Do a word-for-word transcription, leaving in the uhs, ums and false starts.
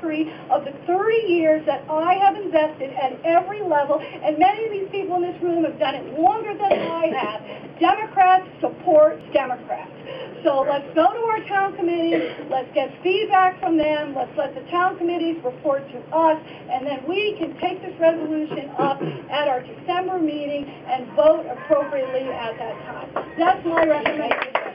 anniversary of the thirty years that I have invested at every level, and many of these people in this room have done it longer than I have. Democrats support Democrats. So let's go to our town committees, let's get feedback from them, let's let the town committees report to us, and then we can take this resolution up at our December meeting and vote appropriately at that time. That's my recommendation.